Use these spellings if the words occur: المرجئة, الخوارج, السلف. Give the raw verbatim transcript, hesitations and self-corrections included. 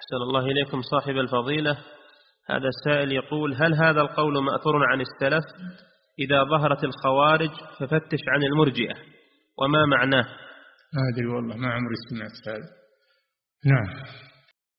أحسن الله إليكم صاحب الفضيلة. هذا السائل يقول: هل هذا القول مأثور عن السلف؟ إذا ظهرت الخوارج ففتش عن المرجئة، وما معناه؟ ما أدري والله، ما عمري سمعت هذا. نعم.